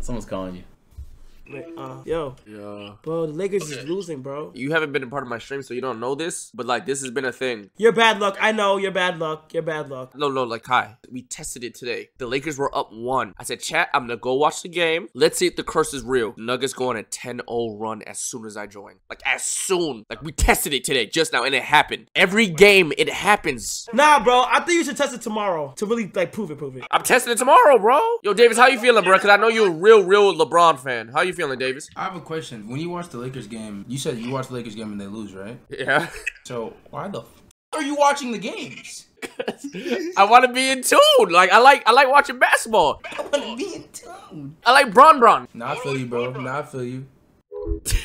Someone's calling you. Yo. Bro, the Lakers is losing, bro. You haven't been a part of my stream, so you don't know this, but like, this has been a thing. Your bad luck. I know, your bad luck. Your bad luck. No, like, Kai, we tested it today. The Lakers were up 1. I said, chat, I'm gonna go watch the game. Let's see if the curse is real. Nuggets go on a 10-0 run as soon as I join. Like, as soon. Like, we tested it today, just now, and it happened. Every game, it happens. Nah, bro, I think you should test it tomorrow to really, like, prove it. I'm testing it tomorrow, bro. Yo, Davis, how you feeling, bro? Because I know you're a real LeBron fan. How you feeling, Davis? I have a question. When you watch the Lakers game, you said you watch the Lakers game and they lose, right? Yeah. So why the f are you watching the games? I want to be in tune. Like I like watching basketball. I want to be in tune. I like Bron. Nah, I feel you, bro. Nah, I feel you.